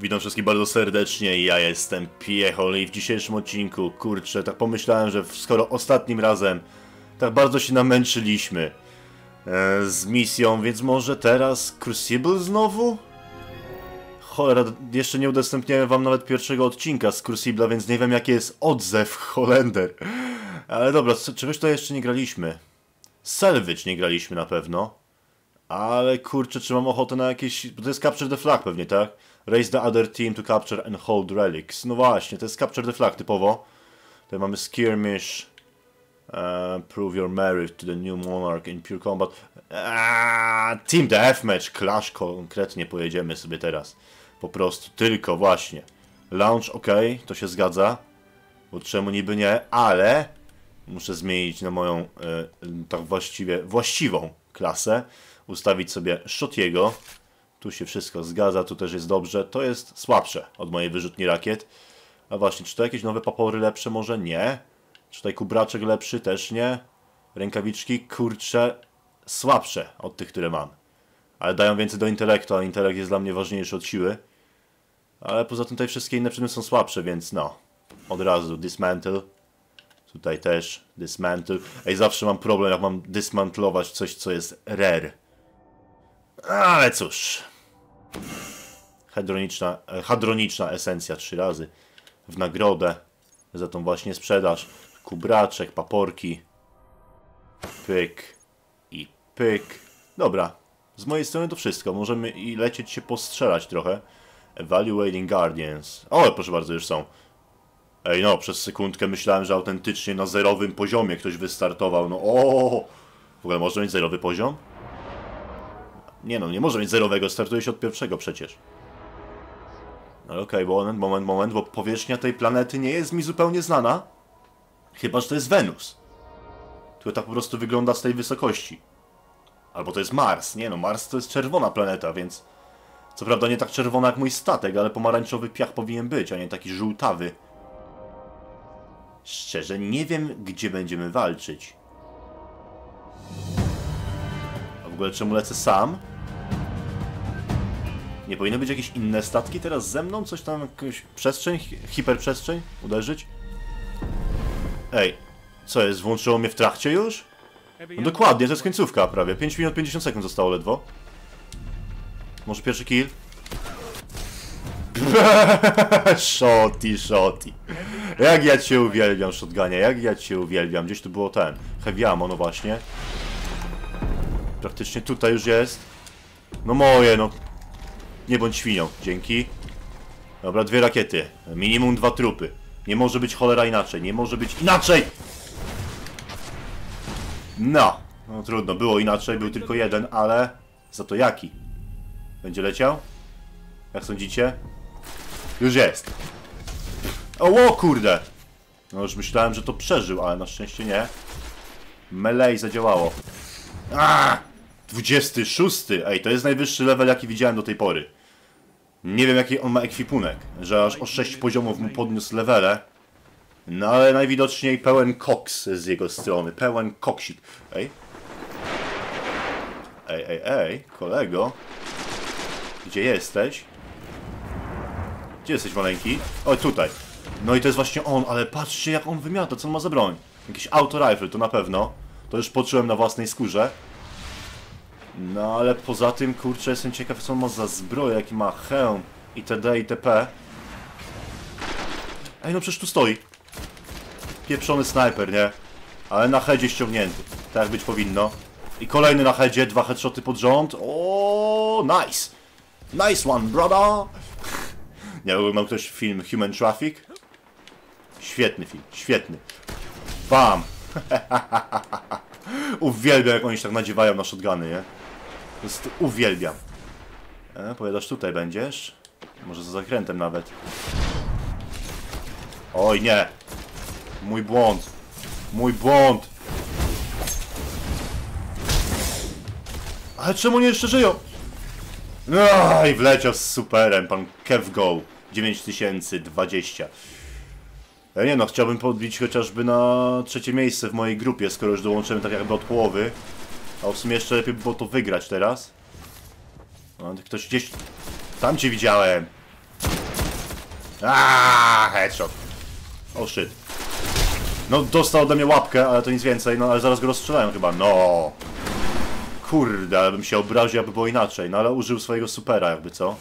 Witam wszystkich bardzo serdecznie, ja jestem Piechol i w dzisiejszym odcinku, kurczę, tak pomyślałem, że skoro ostatnim razem tak bardzo się namęczyliśmy z misją, więc może teraz Crucible znowu? Cholera, jeszcze nie udostępniałem wam nawet pierwszego odcinka z Crucible'a, więc nie wiem jaki jest odzew Holender. Ale dobra, czegoś to jeszcze nie graliśmy. Selvage nie graliśmy na pewno. Ale kurczę, czy mam ochotę na jakieś... Bo to jest Capture the Flag pewnie, tak? Raise the other team to capture and hold relics. No właśnie, to jest Capture the Flag typowo. Tutaj mamy skirmish. Prove your merit to the new monarch in pure combat. Team deathmatch, clash konkretnie pojedziemy sobie teraz. Po prostu, tylko właśnie. Launch, ok, to się zgadza. Bo czemu niby nie, ale... Muszę zmienić na moją, tak właściwie, właściwą klasę. Ustawić sobie Shotiego. Tu się wszystko zgadza, tu też jest dobrze. To jest słabsze od mojej wyrzutni rakiet. A właśnie, czy to jakieś nowe papory lepsze? Może nie. Czy tutaj kubraczek lepszy? Też nie. Rękawiczki, kurcze, słabsze od tych, które mam. Ale dają więcej do intelektu, a intelekt jest dla mnie ważniejszy od siły. Ale poza tym tutaj wszystkie inne przedmioty są słabsze, więc no. Od razu dismantle. Tutaj też dismantle. Ej, zawsze mam problem, jak mam dismantlować coś, co jest rare. Ale cóż. Hadroniczna esencja 3 razy. W nagrodę za tą właśnie sprzedaż. Kubraczek, paporki. Pyk i pyk. Dobra. Z mojej strony to wszystko. Możemy i lecieć się postrzelać trochę. Evaluating Guardians. O, proszę bardzo, już są. Ej no, przez sekundkę myślałem, że autentycznie na zerowym poziomie ktoś wystartował. No o, w ogóle można mieć zerowy poziom? Nie no, nie może mieć zerowego, startuje się od pierwszego przecież. No okej, moment, bo powierzchnia tej planety nie jest mi zupełnie znana. Chyba, że to jest Wenus. Tylko tak po prostu wygląda z tej wysokości. Albo to jest Mars. Nie no, Mars to jest czerwona planeta, więc... Co prawda nie tak czerwona jak mój statek, ale pomarańczowy piach powinien być, a nie taki żółtawy. Szczerze, nie wiem, gdzie będziemy walczyć. A w ogóle czemu lecę sam? Nie powinno być jakieś inne statki teraz ze mną? Coś tam, jakąś przestrzeń? Hiperprzestrzeń? Uderzyć? Ej, co jest? Włączyło mnie w trakcie już? No dokładnie, to jest końcówka prawie. 5 minut 50 sekund zostało ledwo. Może pierwszy kill? Shoty. Jak ja cię uwielbiam, shotgunie, jak ja cię uwielbiam. Gdzieś tu było ten heavy ammo, no właśnie. Praktycznie tutaj już jest. No moje, no. Nie bądź świnią, dzięki. Dobra, 2 rakiety. Minimum 2 trupy. Nie może być cholera inaczej, nie może być inaczej! No, no trudno, było inaczej, był tylko jeden, ale... Za to jaki? Będzie leciał? Jak sądzicie? Już jest. O kurde! No już myślałem, że to przeżył, ale na szczęście nie. Melee zadziałało. 26! Ej, to jest najwyższy level, jaki widziałem do tej pory. Nie wiem, jaki on ma ekwipunek, że aż o 6 poziomów mu podniósł levele. No ale najwidoczniej pełen koks z jego strony, pełen koksik. Ej. Ej, kolego. Gdzie jesteś? Gdzie jesteś, maleńki? O, tutaj. No i to jest właśnie on, ale patrzcie jak on wymiata, co on ma za broń. Jakiś auto rifle, to na pewno. To już poczułem na własnej skórze. No ale poza tym, kurczę, jestem ciekaw co on ma za zbroję, jaki ma hełm, itd, itp. Ej, no przecież tu stoi. Pieprzony snajper, nie? Ale na headzie ściągnięty, tak jak być powinno. I kolejny na headzie, 2 headshoty pod rząd. O, nice! Nice one, brother! Nie oglądał ktoś film Human Traffic? Świetny film, świetny. Bam! Uwielbiam jak oni się tak nadziewają na shotguny, nie? Po prostu uwielbiam. Powiadasz, tutaj będziesz? Może za zakrętem nawet. Oj nie! Mój błąd! Mój błąd! Ale czemu nie jeszcze żyją? No i wleciał z superem, pan KevGo 9020. Nie no, chciałbym podbić chociażby na 3. miejsce w mojej grupie, skoro już dołączymy tak jakby od połowy. A w sumie jeszcze lepiej by było to wygrać teraz. No, ktoś gdzieś... Tam cię widziałem! Aaaa, headshot. Oh shit. No dostał ode mnie łapkę, ale to nic więcej, no ale zaraz go rozstrzelają chyba, no. Kurde, ale bym się obraził, aby było inaczej, no ale użył swojego supera jakby, co?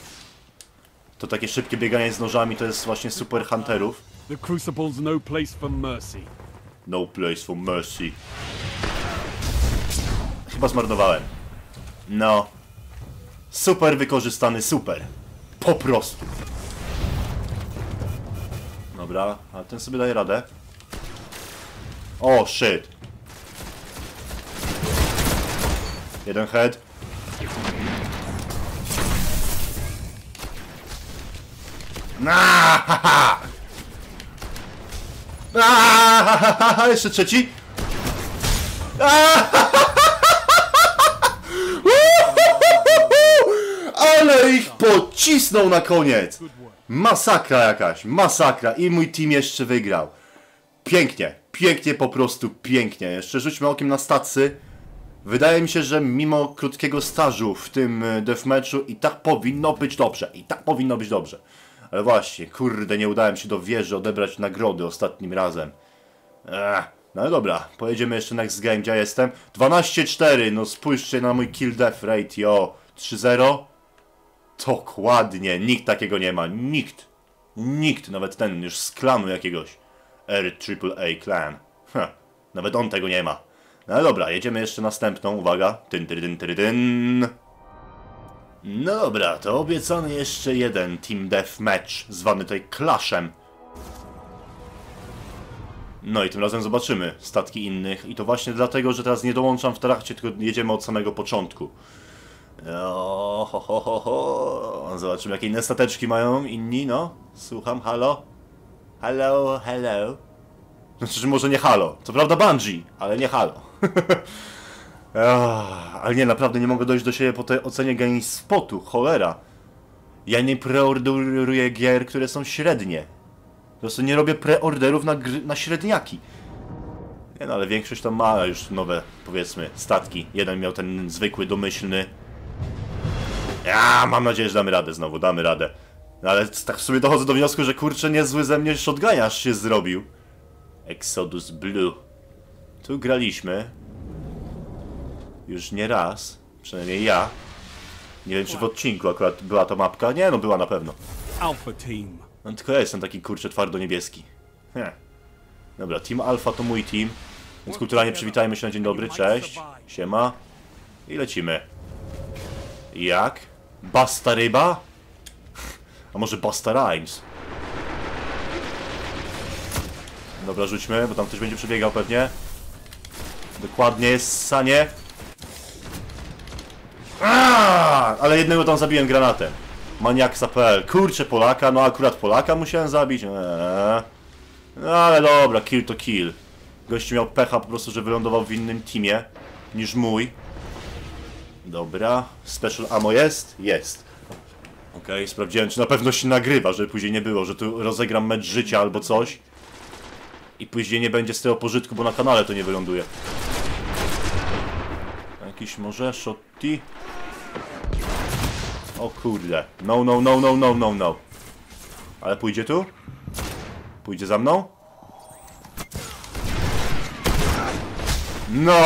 To takie szybkie bieganie z nożami to jest właśnie super hunterów. The Crucible's no place for mercy. No place for mercy. Chyba zmarnowałem. No. Super wykorzystany super. Po prostu. Dobra, a ten sobie daje radę. O, shit. Jeden head. Jeszcze trzeci. Ale ich pocisnął na koniec. Masakra jakaś, masakra. I mój team jeszcze wygrał. Pięknie, pięknie, po prostu pięknie. Jeszcze rzućmy okiem na stacy. Wydaje mi się, że mimo krótkiego stażu w tym deathmatchu i tak powinno być dobrze. I tak powinno być dobrze. Ale właśnie, kurde, nie udałem się do wieży odebrać nagrody ostatnim razem. No dobra, pojedziemy jeszcze next game, gdzie ja jestem. 12-4, no spójrzcie na mój kill death ratio. 3-0. Dokładnie, nikt takiego nie ma, nikt. Nikt, nawet ten już z klanu jakiegoś. RAAA Clan. Ha, nawet on tego nie ma. No dobra, jedziemy jeszcze następną, uwaga. Tyn, tyn, tyn, tyn, tyn. No dobra, to obiecany jeszcze jeden Team Deathmatch, zwany tutaj Clashem. No i tym razem zobaczymy statki innych. I to właśnie dlatego, że teraz nie dołączam w trakcie, tylko jedziemy od samego początku. O, ho, ho, ho, ho. Zobaczymy, jakie inne stateczki mają inni, no. Słucham, halo? Hello, hello. Znaczy, może nie halo. Co prawda Bungie, ale nie halo. Ale nie, naprawdę nie mogę dojść do siebie po tej ocenie GameSpotu, cholera. Ja nie preorderuję gier, które są średnie. Po prostu nie robię preorderów na średniaki. Nie no, ale większość tam ma już nowe, powiedzmy, statki. Jeden miał ten zwykły, domyślny. Ja mam nadzieję, że damy radę znowu, damy radę. No ale tak w sumie dochodzę do wniosku, że kurczę, niezły ze mnie shotganiarz się zrobił. Exodus Blue. Tu graliśmy. Już nie raz. Przynajmniej ja. Nie wiem, czy w odcinku akurat była to mapka. Nie, no była na pewno. No tylko ja jestem taki kurczę twardo niebieski. Dobra, Team Alpha to mój team. Więc kulturalnie przywitajmy się na dzień dobry, cześć. Siema. I lecimy. Jak? Basta ryba? A może Basta Rhymes? Dobra, rzućmy, bo tam ktoś będzie przebiegał pewnie. Dokładnie jest sanie. Aaaa! Ale jednego tam zabiłem granatem. Maniakspell. Kurczę, Polaka. No akurat Polaka musiałem zabić. No ale dobra, kill to kill. Gościu miał pecha po prostu, że wylądował w innym teamie niż mój. Dobra. Special ammo jest? Jest. Okej, sprawdziłem, czy na pewno się nagrywa, żeby później nie było, że tu rozegram mecz życia albo coś. I później nie będzie z tego pożytku, bo na kanale to nie wyląduje. Jakiś może shotty? O kurde. No, no, no, no, no, no, no. Ale pójdzie tu? Pójdzie za mną? No!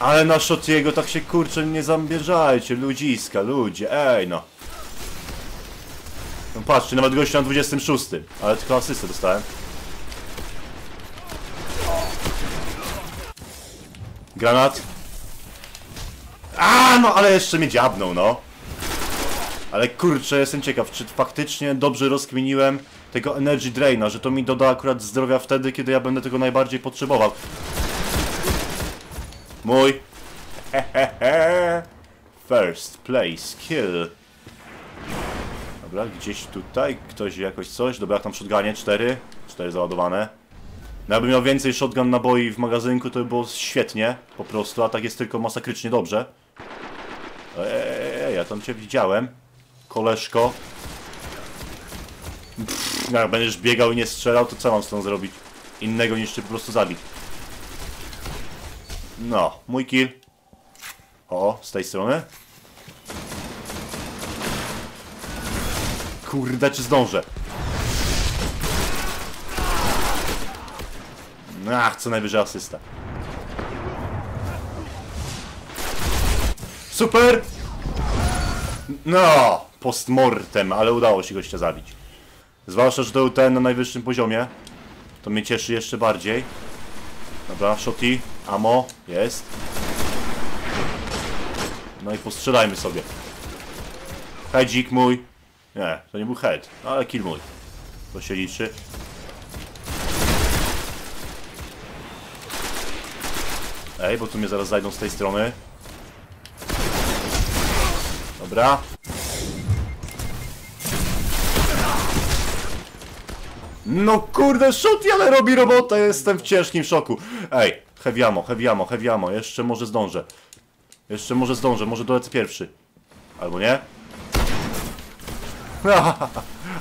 Ale na shottiego tak się kurczę nie zamierzajcie, ludziska, ludzie, ej no. No patrzcie, nawet gościu na 26, ale tylko asystę dostałem. Granat. A no, ale jeszcze mnie dziabnął, no. Ale kurczę, jestem ciekaw, czy faktycznie dobrze rozkminiłem tego Energy Draina, że to mi doda akurat zdrowia wtedy, kiedy ja będę tego najbardziej potrzebował. Mój. Hehehe. First place kill. Dobra, gdzieś tutaj ktoś jakoś coś. Dobra, jak tam shotgunie, 4. 4 załadowane. No jakbym miał więcej shotgun naboi w magazynku, to by było świetnie, po prostu, a tak jest tylko masakrycznie dobrze. Ja tam cię widziałem, koleżko. Pff, jak będziesz biegał i nie strzelał, to co mam z tą zrobić? Innego niż cię po prostu zabić. No, mój kill. O, z tej strony. Kurde, czy zdążę? Ach, co najwyżej asysta. Super! No! Postmortem, ale udało się gościa zabić. Zwłaszcza, że to był ten na najwyższym poziomie. To mnie cieszy jeszcze bardziej. Dobra, shoty, ammo, jest. No i postrzelajmy sobie. Headzik mój. Nie, to nie był head, ale kill mój. To się liczy. Ej, bo tu mnie zaraz zajdą z tej strony. Dobra. No kurde, shoty, ale robi robotę, jestem w ciężkim szoku. Ej, heavy ammo, jeszcze może zdążę. Może dolecę pierwszy. Albo nie?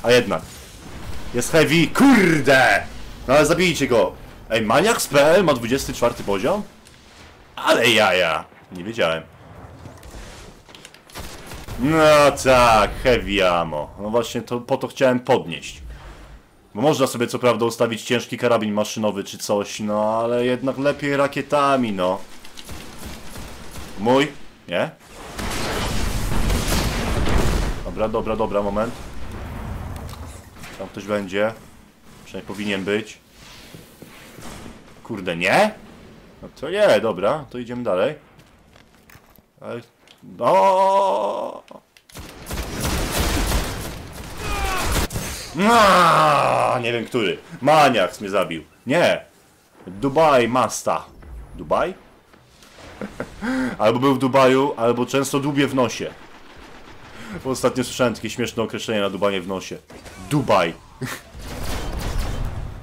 A jednak. Jest heavy, kurde! No ale zabijcie go. Ej, Maniakspell ma 24 poziom? Ale jaja, nie wiedziałem. No tak, heavy ammo. No właśnie, to po to chciałem podnieść. Bo można sobie co prawda ustawić ciężki karabin maszynowy czy coś, no ale jednak lepiej rakietami, no. Mój? Nie? Dobra, moment. Tam ktoś będzie. Przynajmniej powinien być. Kurde, nie? No to nie, dobra, to idziemy dalej. Ale... O! No, nie wiem który. Maniak mnie zabił. Nie. Dubaj Masta. Dubaj? Albo był w Dubaju, albo często dubie w nosie. Bo ostatnio słyszałem takie śmieszne określenie na dubanie w nosie. Dubaj.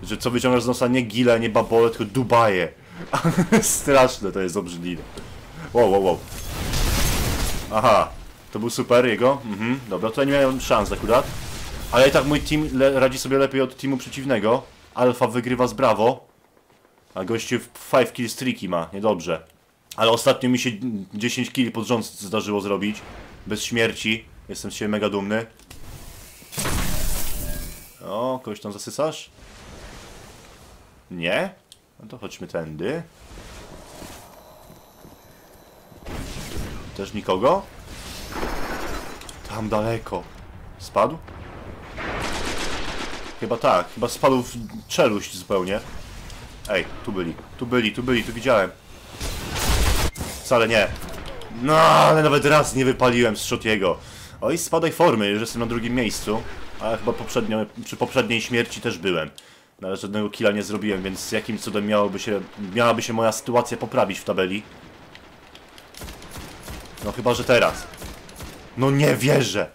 Że co wyciągasz z nosa? Nie gile, nie babole, tylko Dubaje. Straszne, to jest obrzydliwe. Wow. Aha. To był super jego? Mhm. Dobra, tutaj nie miałem szans akurat. Ale i tak mój team radzi sobie lepiej od teamu przeciwnego. Alfa wygrywa z brawo. A gościu 5 kill streaki ma, niedobrze. Ale ostatnio mi się 10 kill pod rząd zdarzyło zrobić. Bez śmierci. Jestem z siebie mega dumny. O, kogoś tam zasysasz? Nie? No to chodźmy tędy. Też nikogo? Tam daleko. Spadł? Chyba tak, chyba spadł w czeluść zupełnie. Ej, tu byli, tu widziałem. Wcale nie. No, ale nawet raz nie wypaliłem z Shotiego. Oj, spadaj formy, że jestem na drugim miejscu. Ale chyba poprzednio, przy poprzedniej śmierci też byłem. No, ale żadnego killa nie zrobiłem, więc jakim cudem miałaby się moja sytuacja poprawić w tabeli? No chyba, że teraz. No nie wierzę.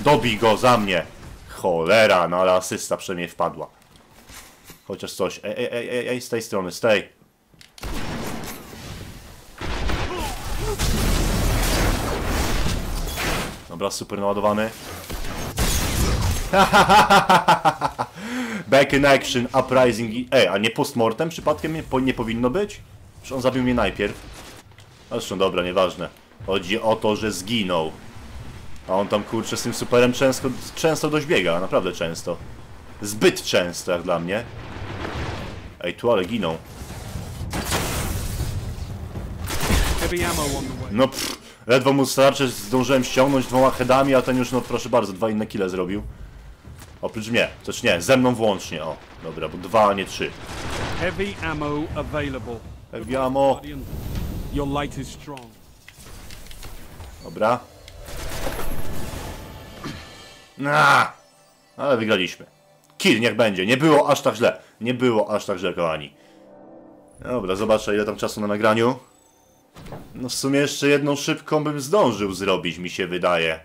Dobij go za mnie. Cholera, no ale asysta przynajmniej wpadła. Chociaż coś. Ej, z tej strony, z tej. Dobra, super naładowany. Back in action, uprising. Ej, a nie postmortem przypadkiem nie powinno być? Przecież on zabił mnie najpierw. Zresztą dobra, nieważne. Chodzi o to, że zginął. A on tam, kurczę, z tym superem często dość biega, naprawdę często. Zbyt często, jak dla mnie. Ej, tu ale giną. No pff, ledwo mu starczy, zdążyłem ściągnąć 2 headami, a ten już, no proszę bardzo, 2 inne kile zrobił. Oprócz mnie, też nie, ze mną włącznie, o. Dobra, bo 2, a nie 3. Heavy ammo. Dobra. Aaaa! Ale wygraliśmy. Kill, niech będzie. Nie było aż tak źle. Nie było aż tak źle, kochani. Dobra, zobaczę ile tam czasu na nagraniu. No w sumie jeszcze jedną szybką bym zdążył zrobić, mi się wydaje.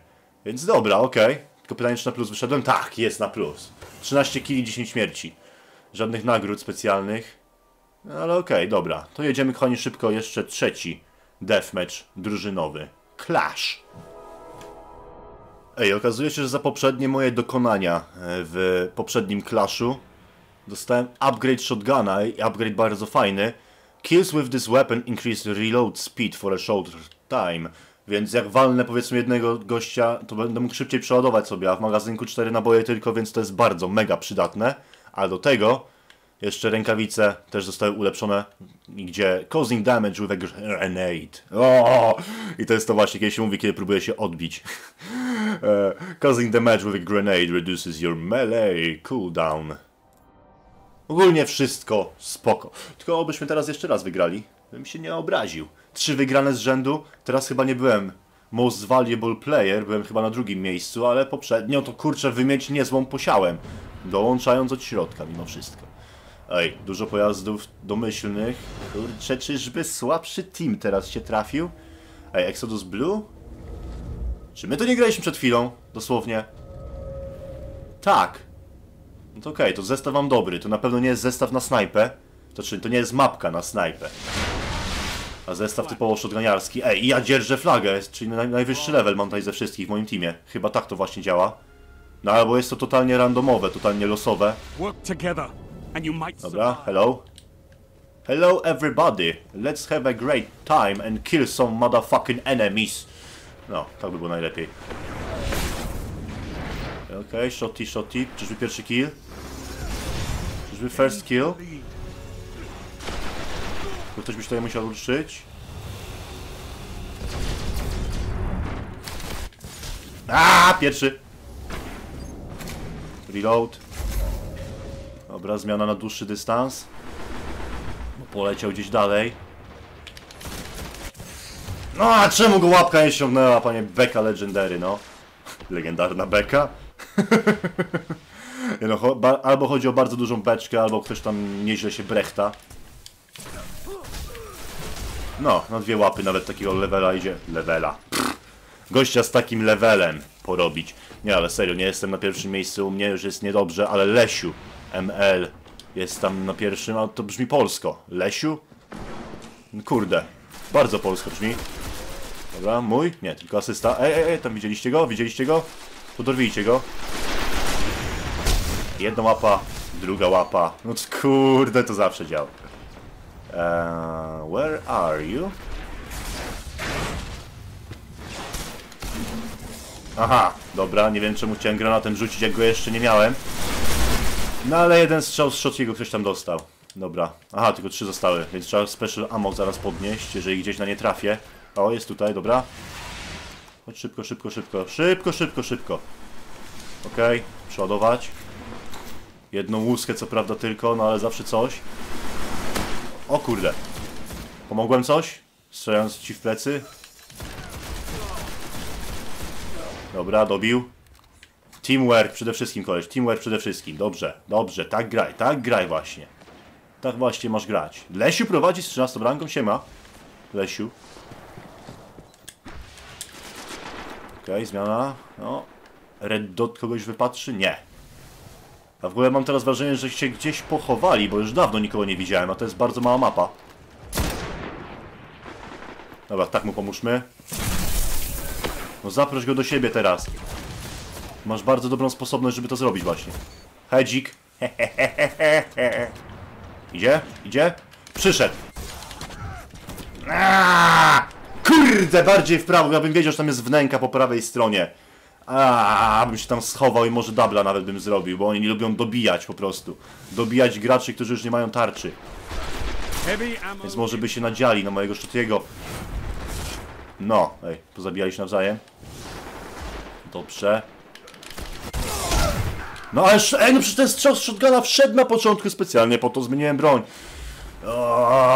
Więc dobra, okej. Tylko pytanie, czy na plus wyszedłem? Tak, jest na plus. 13 killi, 10 śmierci. Żadnych nagród specjalnych. No ale okej, dobra. To jedziemy, kochani, szybko. Jeszcze 3. Deathmatch drużynowy. Clash. Ej, okazuje się, że za poprzednie moje dokonania w poprzednim Clashu dostałem upgrade shotguna i upgrade bardzo fajny. Kills with this weapon increase reload speed for a short time. Więc jak walnę powiedzmy jednego gościa, to będę mógł szybciej przeładować sobie, a w magazynku 4 naboje tylko, więc to jest bardzo mega przydatne. A do tego jeszcze rękawice też zostały ulepszone, gdzie causing damage with a grenade. O! I to jest to właśnie, kiedy się mówi, kiedy próbuje się odbić. Causing damage with a grenade reduces your melee cooldown. Ogólnie wszystko spoko. Tylko obyśmy teraz jeszcze raz wygrali, bym się nie obraził. 3 wygrane z rzędu, teraz chyba nie byłem most valuable player, byłem chyba na drugim miejscu, ale poprzednio to kurczę wymieć niezłą posiałem, dołączając od środka mimo wszystko. Ej, dużo pojazdów domyślnych, kurczę, czyżby słabszy team teraz się trafił? Ej, Exodus Blue? Czy my to nie graliśmy przed chwilą? Dosłownie. Tak. No to okej, to zestaw mam dobry, to na pewno nie jest zestaw na snajpę, to czyli to nie jest mapka na snajpę. A zestaw typowo shotganiarski. Ej, ja dzierżę flagę, czyli najwyższy level mam tutaj ze wszystkich w moim teamie. Chyba tak to właśnie działa. No albo jest to totalnie randomowe, totalnie losowe. Dobra, hello. Hello everybody, let's have a great time and kill some motherfucking enemies. No, tak by było najlepiej. Okej, shotty, shotty. Czyżby pierwszy kill? Czyżby first kill? Ktoś by się tutaj musiał ruszyć. Aaaa, pierwszy! Reload. Dobra, zmiana na dłuższy dystans. Bo poleciał gdzieś dalej. No, a czemu go łapka nie ściągnęła, panie Beka Legendary, no? Legendarna Beka? No, albo chodzi o bardzo dużą beczkę, albo ktoś tam nieźle się brechta. No, na 2 łapy nawet takiego levela idzie. Levela. Pff. Gościa z takim levelem porobić. Nie, ale serio, nie jestem na pierwszym miejscu, u mnie już jest niedobrze, ale Lesiu ML jest tam na pierwszym, a to brzmi polsko. Lesiu? Kurde, bardzo polsko brzmi. Dobra, mój? Nie, tylko asysta. Ej, tam widzieliście go? Widzieliście go? Podorwijcie go. Jedna łapa, druga łapa. No kurde, to zawsze działa. Where are you? Aha, dobra, nie wiem czemu chciałem granatem rzucić, jak go jeszcze nie miałem. No ale jeden strzał z shotkiego ktoś tam dostał. Dobra, aha, tylko 3 zostały, więc trzeba special ammo zaraz podnieść, jeżeli gdzieś na nie trafię. O, jest tutaj, dobra. Chodź szybko, szybko, szybko, szybko, szybko, szybko. Okej, przeładować. Jedną łuskę co prawda tylko, no ale zawsze coś. O kurde. Pomogłem coś? Strzelając ci w plecy? Dobra, dobił. Teamwork przede wszystkim, koleś. Teamwork przede wszystkim. Dobrze, dobrze. Tak graj właśnie. Tak właśnie masz grać. Lesiu prowadzi z 13 bramką, siema. Lesiu. Okej, zmiana. No. Red Dot kogoś wypatrzy? Nie. A w ogóle mam teraz wrażenie, że się gdzieś pochowali, bo już dawno nikogo nie widziałem, a to jest bardzo mała mapa. Dobra, tak mu pomóżmy. No zaproś go do siebie teraz. Masz bardzo dobrą sposobność, żeby to zrobić właśnie. Hedzik. Idzie? Idzie? Przyszedł. Aaaa! Kurde, bardziej w prawo, ja bym wiedział, że tam jest wnęka po prawej stronie. A bym się tam schował i może dubla nawet bym zrobił, bo oni nie lubią dobijać po prostu. Dobijać graczy, którzy już nie mają tarczy. Więc może by się nadziali na mojego szutiego. No, ej, pozabijali się nawzajem. Dobrze. No ale ej, no przecież ten strzał z shotguna wszedł na początku specjalnie, po to zmieniłem broń.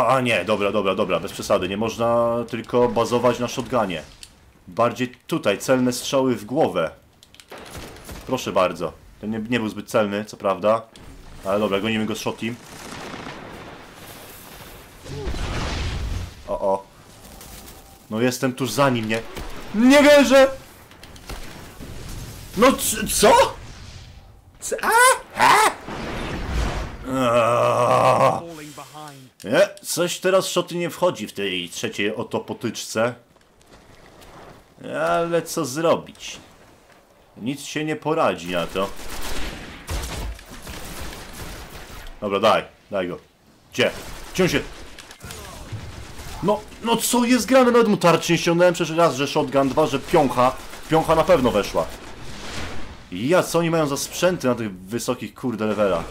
A nie, dobra, dobra, dobra, bez przesady, nie można tylko bazować na shotgunie. Bardziej tutaj, celne strzały w głowę. Proszę bardzo. Ten nie był zbyt celny, co prawda. Ale dobra, gonimy go z shotim. O. No jestem tuż za nim, nie? Nie wierzę! No co? Nie, coś teraz shoty nie wchodzi w tej trzeciej oto potyczce. Ale co zrobić? Nic się nie poradzi na to. Dobra, daj go. Gdzie? Ciąg się! No co jest grane? Nawet mu tarczy nie ściągnąłem, przecież raz, że shotgun, dwa, że piącha. Piącha na pewno weszła. Ja, co oni mają za sprzęty na tych wysokich, kurde, levelach?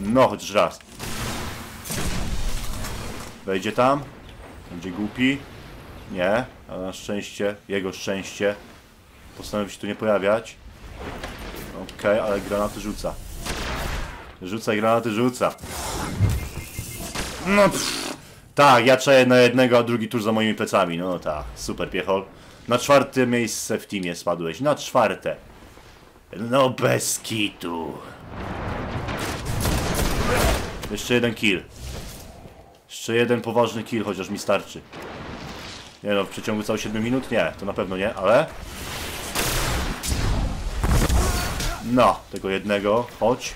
No, chociaż raz. Wejdzie tam. Będzie głupi. Nie, ale na szczęście, jego szczęście, postanowił się tu nie pojawiać. Okej, ale granaty rzuca. Granaty rzuca. No pff. Tak, ja czaję na jednego, a drugi tuż za moimi plecami. No tak, super piechol. Na czwarte miejsce w teamie spadłeś. Na czwarte. No bez kitu. Jeszcze jeden kill. Jeszcze jeden poważny kill, chociaż mi starczy. Nie no, w przeciągu całych 7 minut? Nie, to na pewno nie, ale... No, tego jednego, chodź.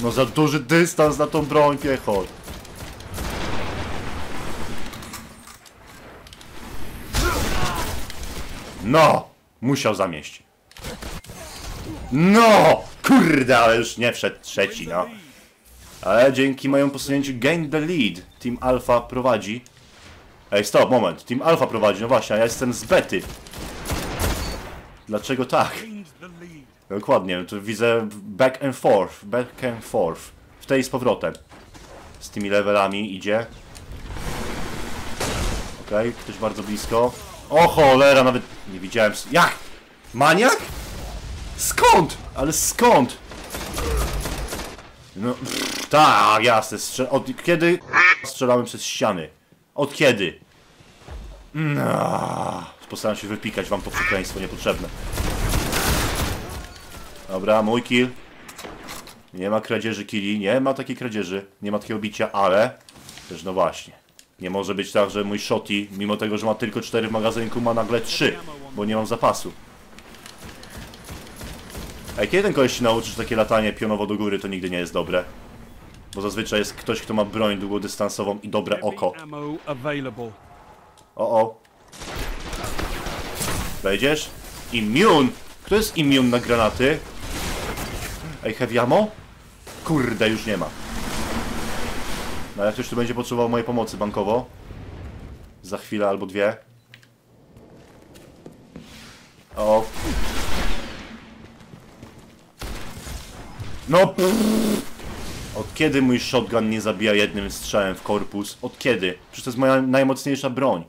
No za duży dystans na tą broń, piechol. No, musiał zamieść. No, kurde, ale już nie wszedł trzeci, no. Ale dzięki mojemu posunięciu gain the lead. Team Alpha prowadzi. Ej, stop, moment. Team Alpha prowadzi, no właśnie, a ja jestem z bety. Dlaczego tak? Dokładnie, tu widzę back and forth. W tej z powrotem. Z tymi levelami idzie. Okej, ktoś bardzo blisko. O cholera, nawet nie widziałem... Jak? Maniak? Skąd? Ale skąd? No, tak, jasne, od kiedy strzelałem przez ściany? Od kiedy? No. Postaram się wypikać wam to przekleństwo niepotrzebne. Dobra, mój kill. Nie ma kradzieży killi, nie ma takiej kradzieży, nie ma takiego bicia, ale... Też no właśnie. Nie może być tak, że mój shotty, mimo tego, że ma tylko 4 w magazynku, ma nagle 3, bo nie mam zapasu. Ej, kiedy ten koleś się nauczy, że takie latanie pionowo do góry to nigdy nie jest dobre? Bo zazwyczaj jest ktoś, kto ma broń długodystansową i dobre oko. O. Wejdziesz? Immune! Kto jest immune na granaty? Ej, heavy ammo? Kurde, już nie ma. No jak ktoś tu będzie potrzebował mojej pomocy bankowo? Za chwilę albo dwie. O. No! Od kiedy mój shotgun nie zabija jednym strzałem w korpus? Od kiedy? Przecież to jest moja najmocniejsza broń.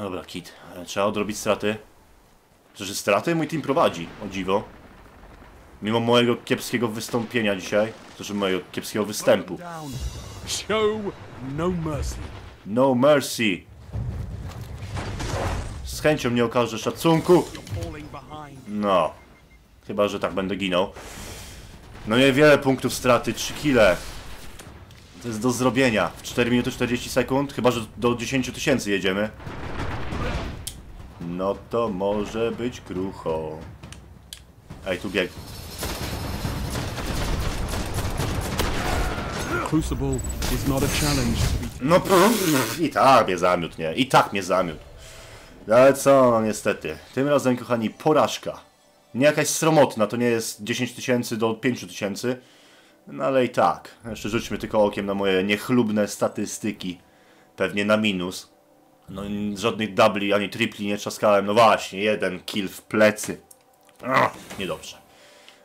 Dobra, kit. Trzeba odrobić straty. Przecież straty mój team prowadzi, o dziwo. Mimo mojego kiepskiego wystąpienia dzisiaj. Przecież mojego kiepskiego występu. No mercy. Z chęcią nie okażę szacunku. No. Chyba, że tak będę ginął. No niewiele punktów straty, 3 kile. To jest do zrobienia. W 4 minuty 40 sekund. Chyba, że do 10 000 jedziemy. No to może być krucho. Ej, tu bieg. Crucible is not a challenge. No i tak mnie zamiótł, nie? I tak mnie zamiótł. Ale co, no niestety. Tym razem, kochani, porażka. Nie jakaś sromotna, to nie jest 10 000 do 5 000. No ale i tak. Jeszcze rzućmy tylko okiem na moje niechlubne statystyki. Pewnie na minus. No żadnych dubli ani tripli nie trzaskałem. No właśnie, jeden kill w plecy. Niedobrze.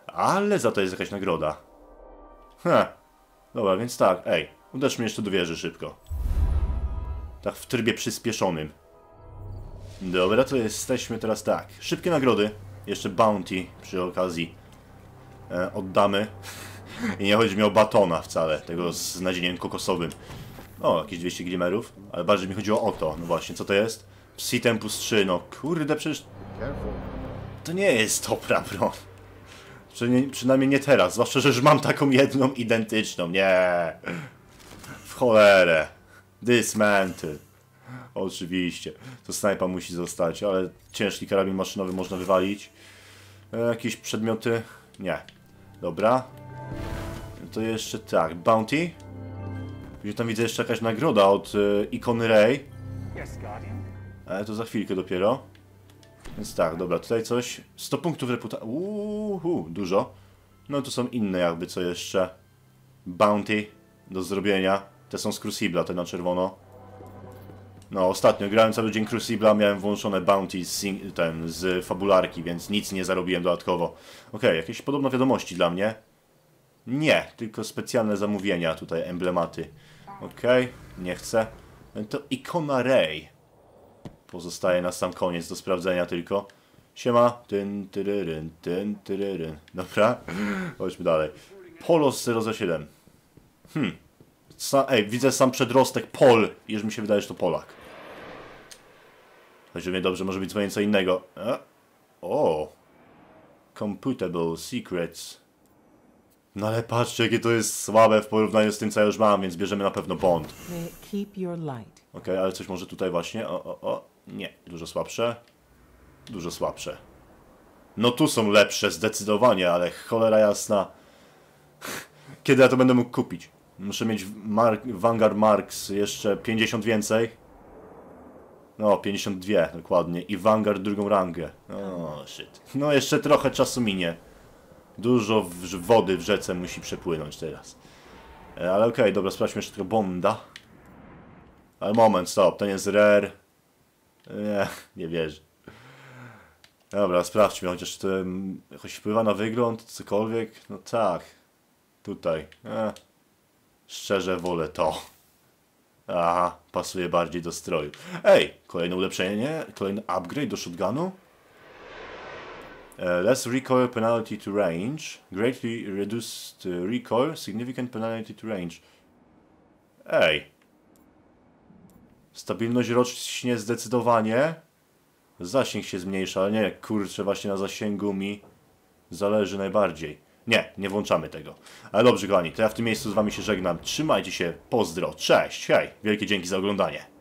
Ale za to jest jakaś nagroda. Dobra, więc tak. Ej, uderzmy jeszcze do wieży szybko. Tak w trybie przyspieszonym. Dobra, to jesteśmy teraz tak. Szybkie nagrody. Jeszcze bounty przy okazji. Oddamy. I nie chodzi mi o batona wcale, tego z nadzieniem kokosowym. O, jakieś 200 glimerów, ale bardziej mi chodziło o to. No właśnie, co to jest? Psi Tempus 3, no kurde, przecież... To nie jest dobra broń. Przynajmniej nie teraz, zwłaszcza, że już mam taką jedną identyczną, nie. W cholerę. Dismantle. Oczywiście, to snajpa musi zostać, ale ciężki karabin maszynowy można wywalić. Jakieś przedmioty? Nie. Dobra. To jeszcze tak, bounty. Gdzie tam widzę jeszcze jakaś nagroda od ikony Ray. Ale to za chwilkę dopiero. Więc tak, dobra, tutaj coś. 100 punktów reputacji. Uuu, dużo. No tu są inne jakby co jeszcze. Bounty do zrobienia. Te są z Crucible'a, te na czerwono. No, ostatnio grałem cały dzień Crucible'a, miałem włączone bounty z fabularki, więc nic nie zarobiłem dodatkowo. Okej, jakieś podobne wiadomości dla mnie? Nie, tylko specjalne zamówienia tutaj, emblematy. Okej, nie chcę. To ikona Ray. Pozostaje na sam koniec do sprawdzenia tylko. Siema. Tyn, tyryryn, tyn, tyryryn. Dobra, chodźmy dalej. Polos 007. Ej, widzę sam przedrostek Pol, jeżeli mi się wydaje, że to Polak. Chodzi o mnie dobrze, może być zupełnie co innego. O! Computable Secrets. No ale patrzcie, jakie to jest słabe w porównaniu z tym, co ja już mam, więc bierzemy na pewno Bond. Okej, ale coś może tutaj właśnie. Nie, dużo słabsze. Dużo słabsze. No tu są lepsze, zdecydowanie, ale cholera jasna. Kiedy ja to będę mógł kupić? Muszę mieć Vanguard Marks jeszcze 50 więcej. No, 52 dokładnie. I Vanguard drugą rangę. O, shit. No, jeszcze trochę czasu minie. Dużo wody w rzece musi przepłynąć teraz. Ale okej, dobra, sprawdźmy jeszcze tylko Bonda. Ale moment, stop, ten jest rare. Nie wierzę. Dobra, sprawdźmy, chociaż to choć wpływa na wygląd, cokolwiek. No tak. Tutaj. Szczerze wolę to. Aha, pasuje bardziej do stroju. Ej, kolejne ulepszenie, kolejny upgrade do shotgunu. Less recoil penalty to range. Greatly reduced recoil, significant penalty to range. Ej. Stabilność rocznie zdecydowanie. Zasięg się zmniejsza, ale nie, kurczę, właśnie na zasięgu mi zależy najbardziej. Nie, nie włączamy tego. Ale dobrze, kochani, to ja w tym miejscu z wami się żegnam. Trzymajcie się, pozdro, cześć, hej. Wielkie dzięki za oglądanie.